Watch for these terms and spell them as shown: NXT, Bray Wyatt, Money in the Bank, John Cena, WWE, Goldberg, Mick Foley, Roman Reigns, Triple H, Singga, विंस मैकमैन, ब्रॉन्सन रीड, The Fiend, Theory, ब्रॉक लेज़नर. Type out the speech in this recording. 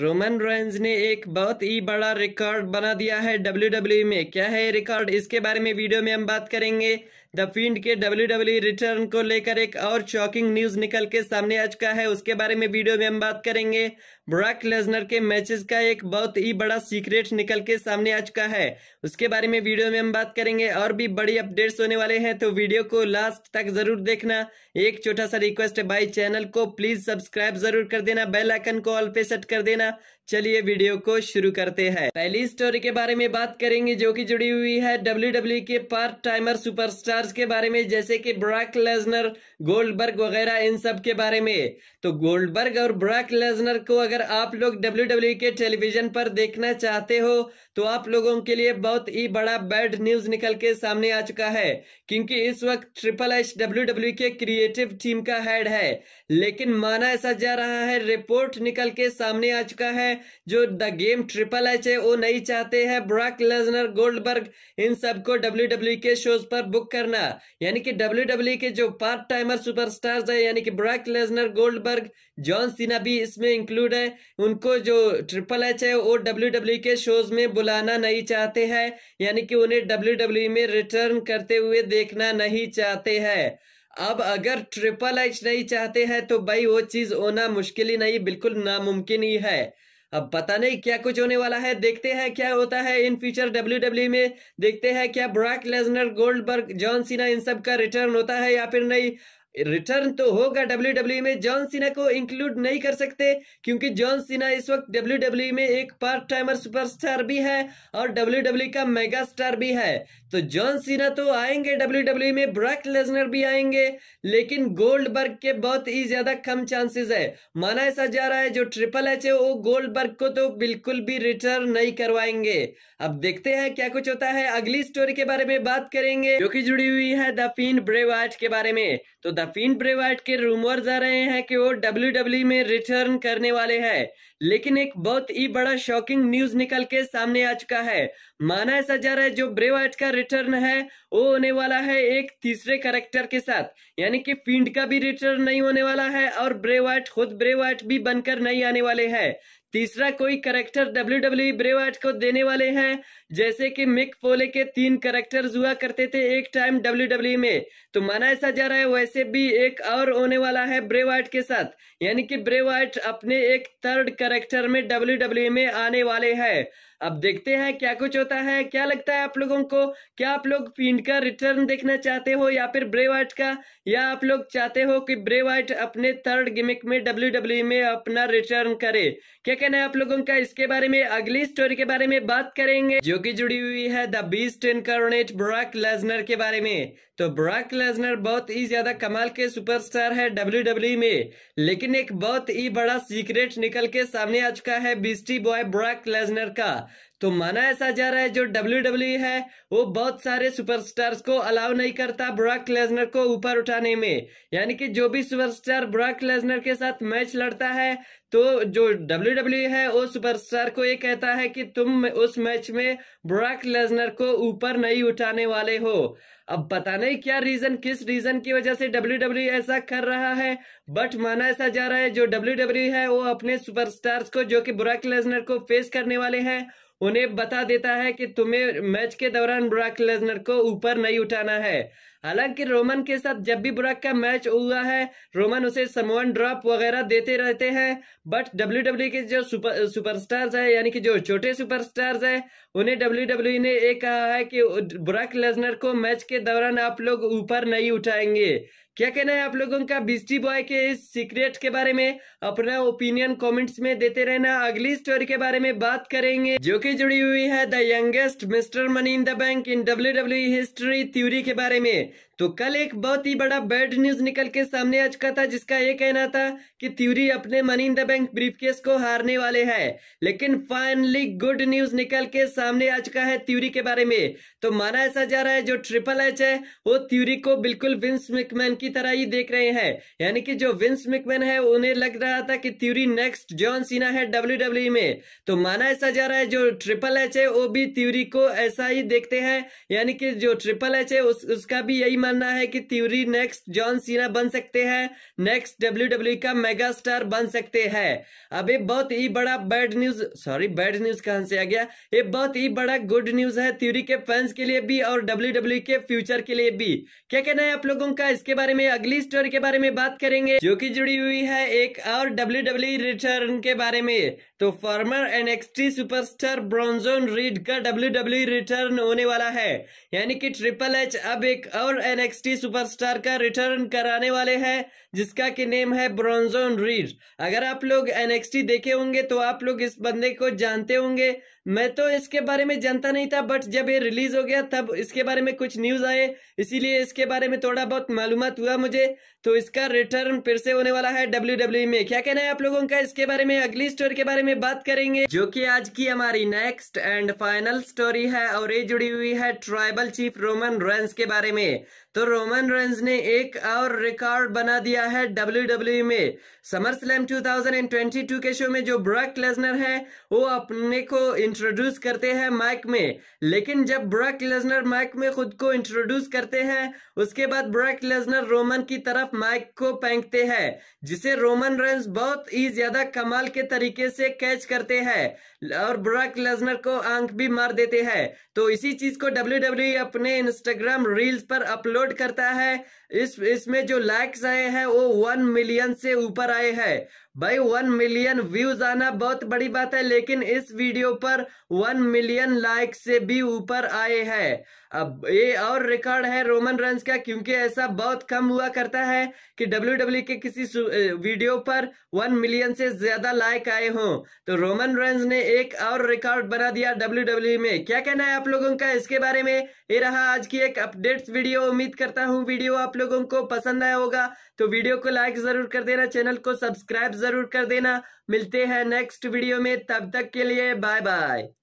Roman Reigns ने एक बहुत ही बड़ा रिकॉर्ड बना दिया है WWE में। क्या है रिकॉर्ड, इसके बारे में वीडियो में हम बात करेंगे। द फील्ड के WWE रिटर्न को लेकर एक और शॉकिंग न्यूज निकल के सामने आ चुका है, उसके बारे में वीडियो में हम बात करेंगे। ब्रॉक लेज़नर के मैचेस का एक बहुत ही बड़ा सीक्रेट निकल के सामने आ चुका है, उसके बारे में वीडियो में हम बात करेंगे। और भी बड़ी अपडेट्स होने वाले हैं, तो वीडियो को लास्ट तक जरूर देखना। एक छोटा सा रिक्वेस्ट है भाई, चैनल को प्लीज सब्सक्राइब जरूर कर देना, बेल आइकन को ऑल पे सेट कर देना। चलिए वीडियो को शुरू करते हैं। पहली स्टोरी के बारे में बात करेंगे जो कि जुड़ी हुई है WWE के पार्ट टाइमर सुपरस्टार्स के बारे में, जैसे कि ब्रॉक लेज़नर, गोल्डबर्ग वगैरह, इन सब के बारे में। तो गोल्डबर्ग और ब्रॉक लेज़नर को अगर आप लोग WWE के टेलीविजन पर देखना चाहते हो तो आप लोगों के लिए बहुत ही बड़ा बैड न्यूज निकल के सामने आ चुका है, क्योंकि इस वक्त ट्रिपल एच WWE के क्रिएटिव टीम का हेड है। लेकिन माना ऐसा जा रहा है, रिपोर्ट निकल के सामने आ चुका है जो द गेम ट्रिपल एच है वो नहीं चाहते हैं ब्रॉक लेज़नर, गोल्डबर्ग, इन सबको WWE के शोज पर बुक करना। यानी कि WWE के जो पार्ट टाइमर सुपरस्टार्स है, यानी कि ब्रॉक लेज़नर, Goldberg, John Cena भी इसमें इंक्लूड है, उनको जो ट्रिपल एच है वो WWE के शोज में बुलाना नहीं चाहते हैं। यानी कि उन्हें WWE में रिटर्न करते हुए देखना नहीं चाहते हैं। अब अगर ट्रिपल एच नहीं चाहते हैं तो भाई वो चीज होना मुश्किल ही नहीं, बिल्कुल नामुमकिन ही है। अब पता नहीं क्या कुछ होने वाला है, देखते हैं क्या होता है इन फ्यूचर WWE में। देखते हैं क्या ब्रॉक लेज़नर, Goldberg, John Cena इन सब का रिटर्न होता है या फिर नहीं। रिटर्न तो होगा WWE में, जॉन सीना को इंक्लूड नहीं कर सकते क्योंकि जॉन सीना इस वक्त WWE में एक पार्ट टाइमर सुपरस्टार भी है और WWE का मेगा स्टार भी है। तो जॉन सीना तो आएंगे WWE में, ब्रॉक लेज़नर भी आएंगे, लेकिन गोल्डबर्ग के बहुत ही ज्यादा कम चांसेस है। माना ऐसा जा रहा है जो ट्रिपल एच है वो गोल्डबर्ग को तो बिल्कुल भी रिटर्न नहीं करवाएंगे। अब देखते हैं क्या कुछ होता है। अगली स्टोरी के बारे में बात करेंगे जो की जुड़ी हुई है द फीन ब्रे वायट के बारे में। तो द फीन ब्रे वायट के रूमर्स आ रहे हैं कि वो WWE में रिटर्न करने वाले हैं, लेकिन एक बहुत ही बड़ा शॉकिंग न्यूज निकल के सामने आ चुका है। माना ऐसा जा रहा है जो ब्रे वायट का रिटर्न है वो होने वाला है एक तीसरे कैरेक्टर के साथ, यानी कि फींड का भी रिटर्न नहीं होने वाला है और ब्रे वायट खुद ब्रे वायट भी बनकर नहीं आने वाले हैं। तीसरा कोई करेक्टर WWE ब्रे वायट को देने वाले हैं, जैसे कि मिक फोले के 3 करेक्टर्स हुआ करते थे एक टाइम WWE में। तो माना ऐसा जा रहा है वैसे भी एक और होने वाला है ब्रे वायट के साथ, यानी कि ब्रे वायट अपने एक 3rd करेक्टर में WWE में आने वाले हैं। अब देखते हैं क्या कुछ होता है। क्या लगता है आप लोगों को, क्या आप लोग फींड का रिटर्न देखना चाहते हो या फिर ब्रे वायट का, या आप लोग चाहते हो कि ब्रे वायट अपने 3rd गिमिक में WWE में अपना रिटर्न करे? क्या कहना है आप लोगों का इसके बारे में? अगली स्टोरी के बारे में बात करेंगे जो कि जुड़ी हुई है the beast incarnate ब्रॉक लेज़नर के बारे में। तो ब्रॉक लेज़नर बहुत ही ज्यादा कमाल के सुपरस्टार है WWE में, लेकिन एक बहुत ही बड़ा सीक्रेट निकल के सामने आ चुका है बीस्टी बॉय ब्रॉक लेज़नर का। तो माना ऐसा जा रहा है जो WWE है वो बहुत सारे सुपरस्टार्स को अलाउ नहीं करता ब्रॉक लेज़नर को ऊपर उठाने में। यानी कि जो भी सुपरस्टार ब्रॉक लेज़नर के साथ मैच लड़ता है तो जो WWE है वो सुपरस्टार को ये कहता है कि तुम उस मैच में ब्रॉक लेज़नर को ऊपर नहीं उठाने वाले हो। अब पता नहीं क्या रीजन, किस रीजन की वजह से WWE ऐसा कर रहा है, बट माना ऐसा जा रहा है जो WWE है वो अपने सुपरस्टार्स को जो कि ब्रॉक लेज़नर को फेस करने वाले हैं उन्हें बता देता है कि तुम्हें मैच के दौरान ब्रॉक लेज़नर को ऊपर नहीं उठाना है। हालांकि रोमन के साथ जब भी ब्रॉक का मैच हुआ है रोमन उसे समवन ड्रॉप वगैरह देते रहते हैं, बट WWE के जो सुपरस्टार्स है यानी कि जो छोटे सुपरस्टार्स है उन्हें WWE ने ये कहा है कि ब्रॉक लेज़नर को मैच के दौरान आप लोग ऊपर नहीं उठाएंगे। क्या कहना है आप लोगों का बीस्टी बॉय के इस सीक्रेट के बारे में? अपना ओपिनियन कमेंट्स में देते रहना। अगली स्टोरी के बारे में बात करेंगे जो कि जुड़ी हुई है the youngest mister money in the bank in WWE history, Theory के बारे में। तो कल एक बहुत ही बड़ा बैड न्यूज निकल के सामने आ चुका था जिसका ये कहना था कि थ्योरी अपने money in the bank briefcase को हारने वाले हैं, लेकिन फाइनली गुड न्यूज निकल के सामने आ चुका है थ्योरी के बारे में। तो माना ऐसा जा रहा है जो ट्रिपल एच है वो थ्योरी को बिल्कुल विंस मैकमैन की तरह ही देख रहे हैं। यानी कि जो विंस मैकमैन है उन्हें लग रहा था कि थ्योरी नेक्स्ट जॉन सीना है WWE में। तो माना ऐसा जा रहा है जो ट्रिपल एच है वो भी थ्योरी को ऐसा ही देखते हैं, यानी कि जो ट्रिपल एच है उसका भी यही मानना है कि थ्योरी नेक्स्ट जॉन सीना बन सकते हैं, नेक्स्ट WWE का मेगा स्टार बन सकते हैं। अब ये बहुत ही बड़ा bad news, sorry bad news कहां से आ गया, ये बहुत ही बड़ा गुड न्यूज है थ्योरी के फैंस के लिए भी और WWE के फ्यूचर के लिए भी। क्या कहना है आप लोगों का इसके बारे में? अगली स्टोरी के बारे में बात करेंगे जो कि जुड़ी हुई है एक और WWE रिटर्न के बारे में। तो former NXT superstar ब्रॉन्सन रीड का WWE रिटर्न होने वाला है, यानी कि ट्रिपल एच अब एक और NXT सुपरस्टार का रिटर्न कराने वाले हैं जिसका कि नेम है ब्रॉन्सन रीड। अगर आप लोग NXT देखे होंगे तो आप लोग इस बंदे को जानते होंगे। मैं तो इसके बारे में जानता नहीं था, बट जब ये रिलीज हो गया तब इसके बारे में कुछ न्यूज आए, इसीलिए इसके बारे में थोड़ा बहुत मालूमात हुआ मुझे। तो इसका रिटर्न फिर से होने वाला है WWE में। क्या कहना है आप लोगों का इसके बारे में? अगली स्टोरी के बारे में बात करेंगे जो कि आज की हमारी नेक्स्ट एंड फाइनल स्टोरी है और ये जुड़ी हुई है ट्राइबल चीफ रोमन रेंस के बारे में। तो रोमन रेंस ने एक और रिकॉर्ड बना दिया है WWE में। समर स्लैम 2022 के शो में जो ब्रॉक लेसनर है वो अपने को इंट्रोड्यूस करते हैं माइक में, लेकिन जब ब्रॉक लेसनर माइक में खुद को इंट्रोड्यूस करते हैं उसके बाद ब्रॉक लेसनर रोमन की तरफ माइक को फेंकते हैं, जिसे रोमन रेंस बहुत ही ज्यादा कमाल के तरीके से कैच करते हैं और ब्रॉक लेसनर को आंख भी मार देते हैं। तो इसी चीज को WWE अपने इंस्टाग्राम रील्स पर अपलोड करता है। इसमें जो लाइक्स आए हैं वो 1 मिलियन से ऊपर आए हैं। भाई 1 मिलियन व्यूज आना बहुत बड़ी बात है, लेकिन इस वीडियो पर 1 मिलियन लाइक से भी ऊपर आए हैं। अब ये और रिकॉर्ड है रोमन रेंस का, क्योंकि ऐसा बहुत कम हुआ करता है कि WWE के किसी वीडियो पर 1 मिलियन से ज्यादा लाइक आए हों। तो रोमन रेंस ने एक और रिकॉर्ड बना दिया WWE में। क्या कहना है आप लोगों का इसके बारे में? ये रहा आज की एक अपडेट्स वीडियो। उम्मीद करता हूँ वीडियो आप लोगों को पसंद आया होगा। तो वीडियो को लाइक जरूर कर देना, चैनल को सब्सक्राइब जरूर कर देना। मिलते हैं नेक्स्ट वीडियो में, तब तक के लिए बाय बाय।